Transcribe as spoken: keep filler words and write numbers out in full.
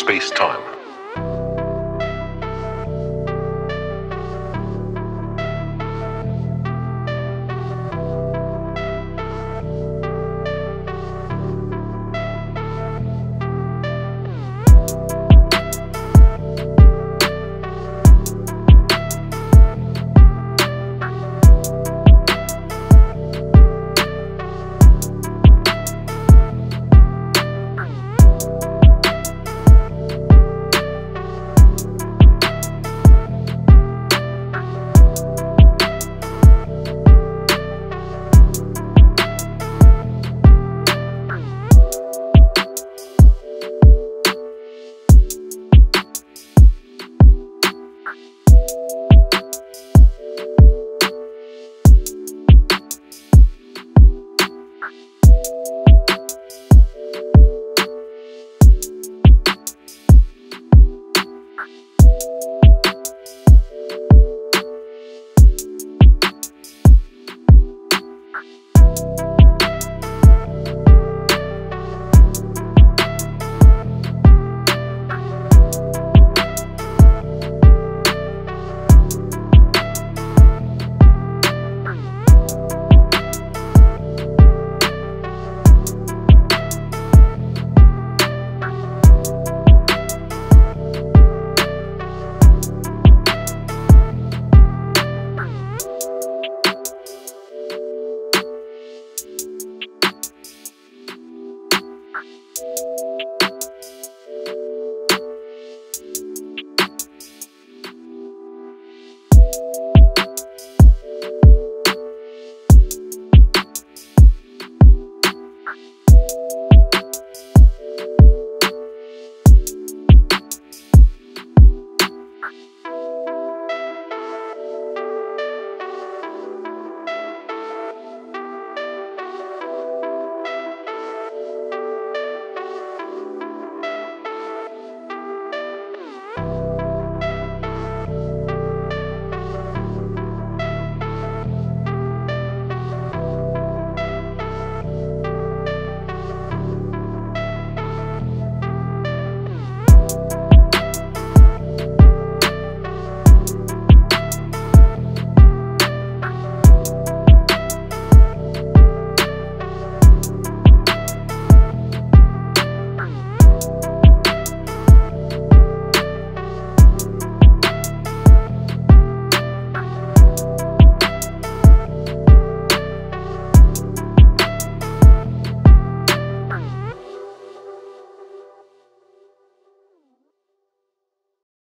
space time.